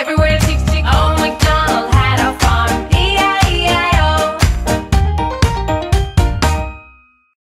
Everywhere.